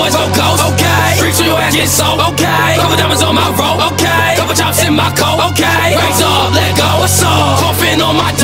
boys on goals, okay. Street to your ass, get sold, okay. Couple diamonds on my rope, okay. Couple chops in my coat, okay. Raise up, let go, what's up? Coughing on my